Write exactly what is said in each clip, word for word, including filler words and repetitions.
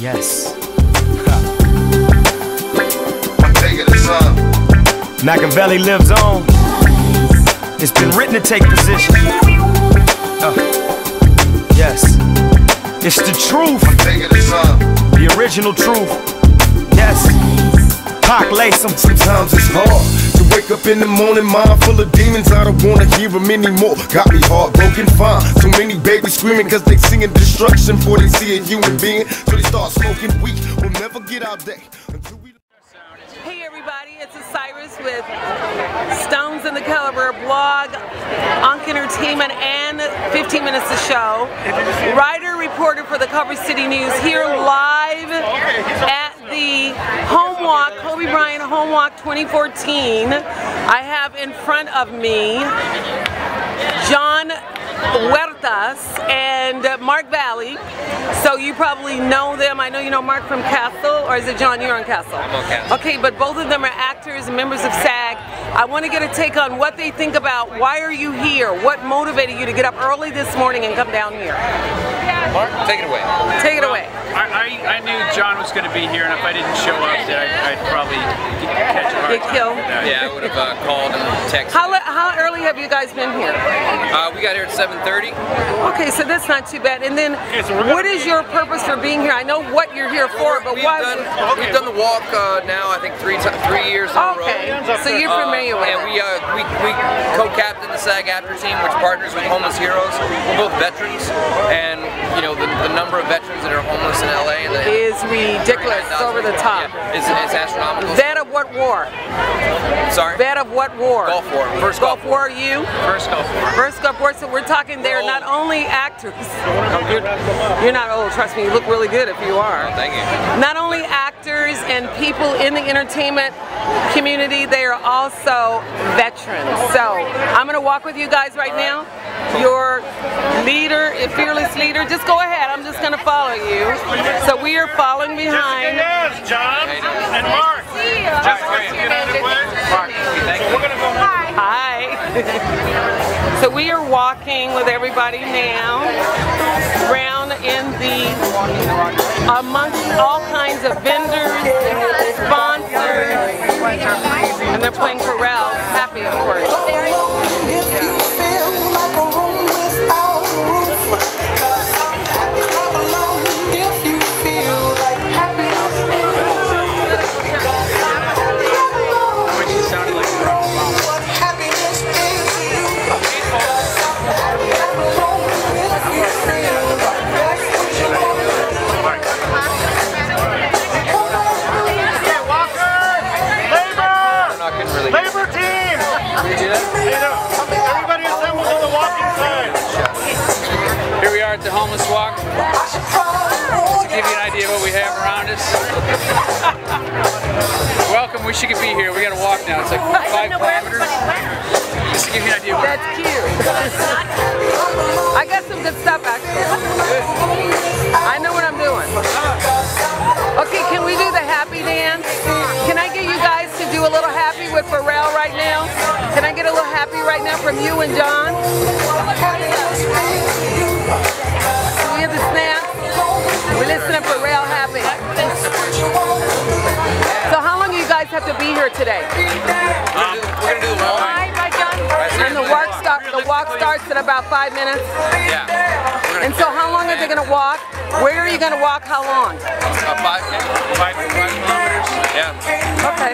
Yes. I'm taking this up. Machiavelli lives on. It's been written to take position. Uh, yes. It's the truth. I'm taking this up. The original truth. Yes. Pac lace them. Sometimes it's hard. Wake up in the morning, mind full of demons. I don't wanna hear them anymore. Got me heartbroken, fine. Too many babies screaming cause they singing destruction before they see a human being. So they start smoking weed. We'll never get out there until we... Hey everybody, it's Osiris with Stones in the Caliber Blog, Ankh Entertainment, and fifteen Minutes the Show. Writer, reporter for the Culver City News, here live at the Home Walk, Kobe Bryant Home Walk twenty fourteen. I have in front of me John Huertas and Mark Valley. So you probably know them. I know you know Mark from Castle, or is it John? You're on Castle. I'm on Castle. Okay, but both of them are actors and members of SAG. I want to get a take on what they think about. Why are you here? What motivated you to get up early this morning and come down here? Mark, take it away. Take it well, away. I, I, I knew John was going to be here, and if I didn't show up, then I'd, I'd probably catch a hard get time killed. Yeah, I would have uh, called and texted. How, how early have you guys been here? Uh, we got here at seven thirty. Okay, so that's not too bad. And then, what is your purpose for being here? I know what you're here for, but we've why? Done, okay. We've done the walk uh, now, I think, three three years in a row. Okay, so you're familiar uh, with and it. And we, uh, we, we co-captained the SAG-AFTRA team, which partners with Homeless Heroes. We're both veterans, and you know, the, the number of veterans that are homeless in L A and the, is ridiculous. It's over the top. Yeah, it's, it's astronomical. That of what war? Sorry? That of what war? Gulf War. First Gulf, Gulf War. War, you? First Gulf War. First Gulf War. So we're talking they're not only actors. You're, you're not old, trust me. You look really good if you are. Oh, thank you. Not only actors and people in the entertainment community, they are also veterans. So I'm going to walk with you guys right now. Your leader, a fearless leader, just go ahead. I'm just going to follow you. So we are following behind. Yes, John and Mark. Just right. Get out of the way. Mark, thank you. Hi. So we are walking with everybody now, around in the, amongst all kinds of vendors, sponsors, and they're playing Pharrell, Happy of course. Welcome, wish you could be here. We gotta walk now. It's like five kilometers. Just to give you an idea. That's cute. I got some good stuff actually. Good. I know what I'm doing. Okay, can we do the happy dance? Can I get you guys to do a little happy with Pharrell right now? Can I get a little happy right now from you and John? Do we have the snap? We're listening to Pharrell Happy. So how long do you guys have to be here today? Um, we're going to do the walk. And the walk, start, the walk starts in about five minutes? Yeah. And so how long are they going to walk? Where are you going to walk? How long? Uh, five, five, five kilometers. Yeah. Okay.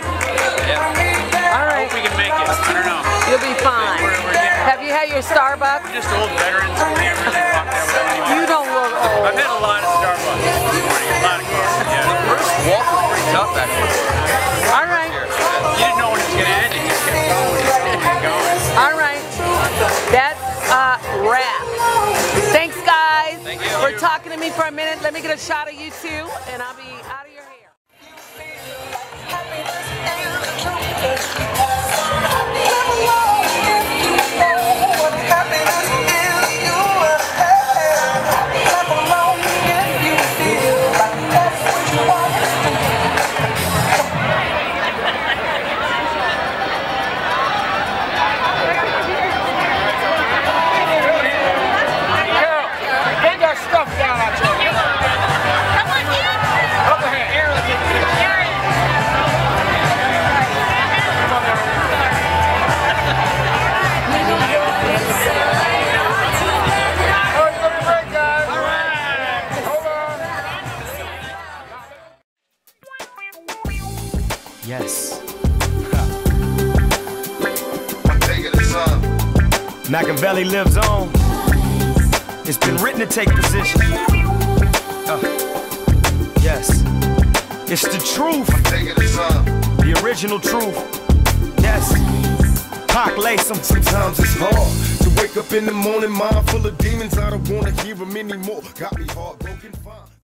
Yeah. All right. I hope we can make it. I don't know. You'll be fine. We're, we're have you had your Starbucks? We're just old veterans. We can't really walk that way. You don't look old. I've had a lot of Starbucks. A lot of cars. Yeah. The first walk was pretty tough, actually. All right. You didn't know when it was going to end. It just kept going. It just kept going. All right. That's a wrap. Thanks, guys. Thank you. For talking to me for a minute. Let me get a shot of you two, and I'll be out of your hair. Stuff down, I told you. Come on in. Machiavelli lives on. It's been written to take position. Uh, yes. It's the truth. I'm taking this up. The original truth. Yes. Pac lace them. Sometimes it's hard to wake up in the morning, mind full of demons. I don't want to hear them anymore. Got me heartbroken. Fine.